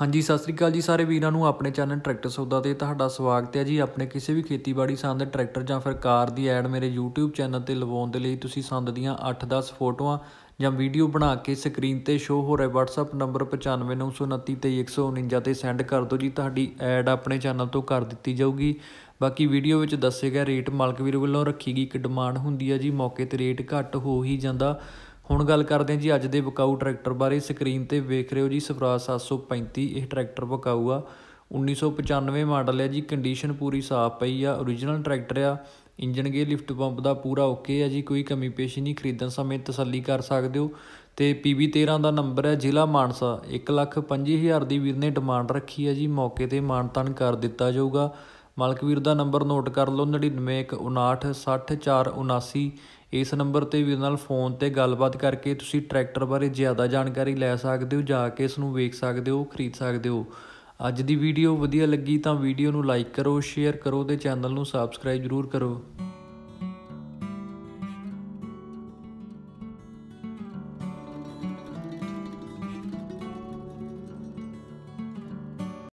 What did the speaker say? हाँ जी सत श्री अकाल जी सारे वीरों को अपने चैनल ट्रैक्टर सौदा ते तुहाडा स्वागत है जी। अपने किसी भी खेतीबाड़ी संद ट्रैक्टर या फिर कार की ऐड मेरे यूट्यूब चैनल पर लवाउण दे लई तुसीं संद दीआं 8-10 फोटोआं या वीडियो बना के स्क्रीन पर शो हो रहा है वट्सअप नंबर 95 929 23 149 ते सेंड कर दो जी। तुहाडी ऐड अपने चैनल तो कर दी जाऊगी। बाकी वीडियो में दस्से गए रेट मालक वीर वालों रखी गई एक डिमांड होंदी है जी, मौके पर रेट घट हो ही जाता। हुण गल करते हैं जी अज दे विकाऊ ट्रैक्टर बारे। स्क्रीन ते वेख रहे हो जी स्वराज 855। यह ट्रैक्टर विकाऊ आ, 1995 मॉडल है जी। कंडीशन पूरी साफ पई आ, ओरिजिनल ट्रैक्टर आ। इंजन गे लिफ्ट पंप का पूरा ओके है जी, कोई कमी पेशी नहीं। खरीदण समय तसली कर सकते हो। तो PB 13 का नंबर है, जिला मानसा। 1,25,000 की वीर ने डिमांड रखी है जी, मौके पर मानतान कर दिता जाऊगा। मालक वीर का नंबर नोट कर लो 99 159 60 4 79। इस नंबर पर वीर नाल फोन पर गलबात करके तुसीं ट्रैक्टर बारे ज़्यादा जानकारी लै सकते हो, जाके इसनूं वेख सकते हो, खरीद सकते हो। अज दी वीडियो वधिया लगी तो वीडियो नूं लाइक करो, शेयर करो तो चैनल नूं सबसक्राइब जरूर करो।